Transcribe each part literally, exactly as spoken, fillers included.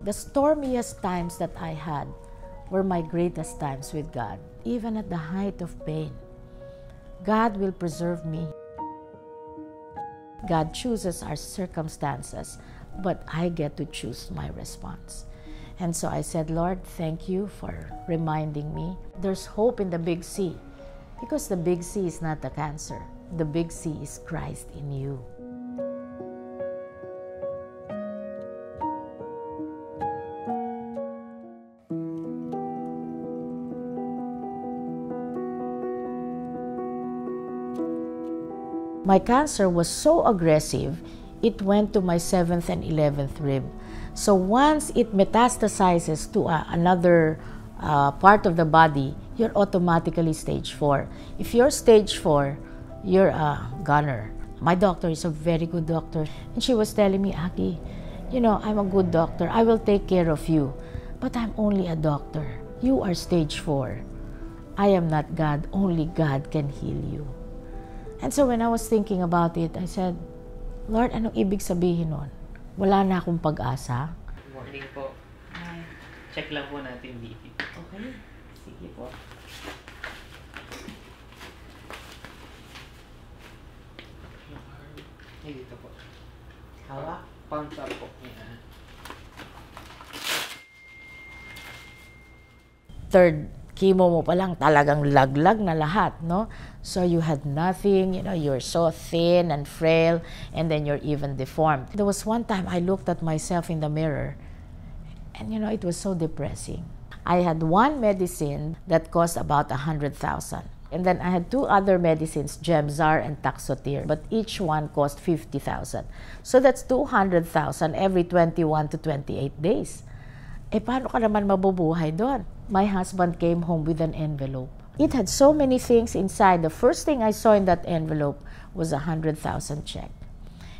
The stormiest times that I had were my greatest times with God. Even at the height of pain, God will preserve me. God chooses our circumstances, but I get to choose my response. And so I said, Lord, thank you for reminding me there's hope in the big C, because the big C is not the cancer. The big C is Christ in you. My cancer was so aggressive, it went to my seventh and eleventh rib. So once it metastasizes to uh, another uh, part of the body, you're automatically stage four. If you're stage four, you're a goner. My doctor is a very good doctor. And she was telling me, Aggie, you know, I'm a good doctor. I will take care of you. But I'm only a doctor. You are stage four. I am not God. Only God can heal you. And so when I was thinking about it, I said, Lord, anong ibig sabihin nun? Wala na akong pag-asa. Morning po. Hi. Check lang po natin dito. Okay. Sige po. Ay, dito po. Hawak. Pump up po. Yeah. Third chemo mo pa lang, talagang laglag na lahat, no? So you had nothing, you know, you're so thin and frail, and then you're even deformed. There was one time I looked at myself in the mirror, and you know, it was so depressing. I had one medicine that cost about one hundred thousand. And then I had two other medicines, Gemzar and Taxotere, but each one cost fifty thousand. So that's two hundred thousand every twenty-one to twenty-eight days. Eh, paano ka naman mabubuhay doon? My husband came home with an envelope. It had so many things inside. The first thing I saw in that envelope was a one hundred thousand check.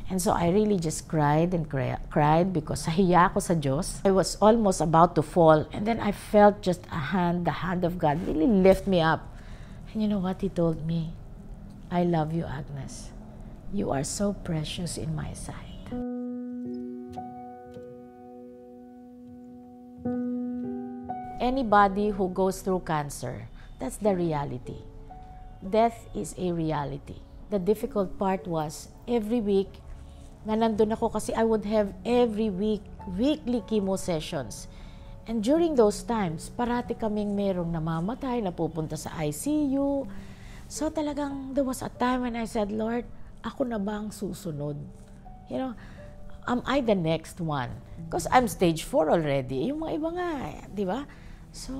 And so I really just cried and cry, cried because sahiya ako sa Diyos. I was almost about to fall. And then I felt just a hand, the hand of God really lift me up. And you know what he told me? I love you, Agnes. You are so precious in my sight. Anybody who goes through cancer, that's the reality. Death is a reality. The difficult part was every week, na nandun ako kasi I would have every week, weekly chemo sessions. And during those times, parati kaming merong namamatay, napupunta sa I C U. So talagang there was a time when I said, Lord, ako na ba ang susunod? You know, am I the next one? Because I'm stage four already. Yung mga iba nga, di ba? So,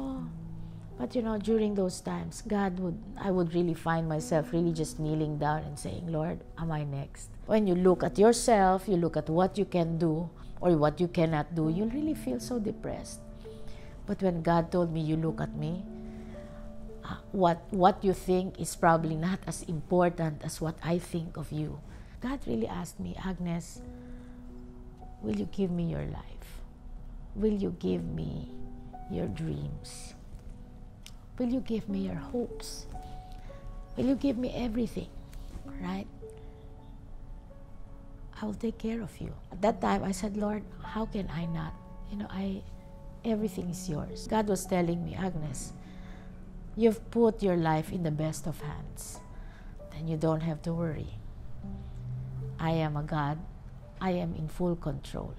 but you know, during those times, God would, I would really find myself really just kneeling down and saying, Lord, am I next? When you look at yourself, you look at what you can do or what you cannot do, you'll really feel so depressed. But when God told me, you look at me, uh, what, what you think is probably not as important as what I think of you. God really asked me, Agnes, will you give me your life? Will you give me your dreams? Will you give me your hopes? Will you give me everything, right? I will take care of you. At that time, I said, Lord, how can I not? You know, I, everything is yours. God was telling me, Agnes, you've put your life in the best of hands. Then you don't have to worry. I am a God. I am in full control.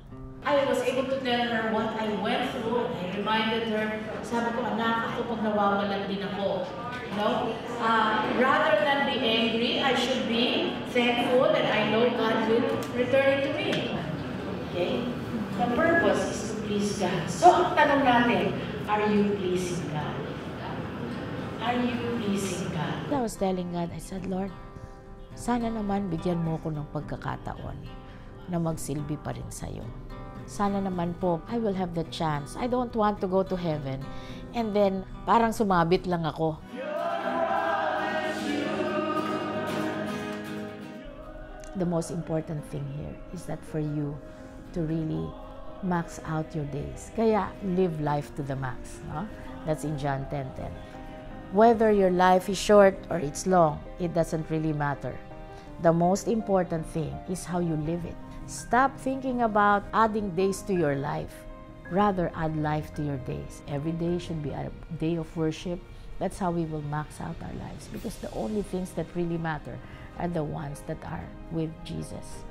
I was able to tell her what I went through, and I reminded her, sabi ko, anak, ako pag nawawalan din ako. You know? Uh, rather than be angry, I should be thankful, and I know God will return it to me. Okay? The purpose is to please God. So, ang tanong natin, are you pleasing God? Are you pleasing God? I was telling God, I said, Lord, sana naman bigyan mo ko ng pagkakataon na magsilbi pa rin sa'yo. Sana naman po, I will have the chance. I don't want to go to heaven. And then, parang sumabit lang ako. The most important thing here is that for you to really max out your days. Kaya, live life to the max. No? That's in John ten ten. Whether your life is short or it's long, it doesn't really matter. The most important thing is how you live it. Stop thinking about adding days to your life. Rather, add life to your days. Every day should be a day of worship. That's how we will max out our lives, because the only things that really matter are the ones that are with Jesus.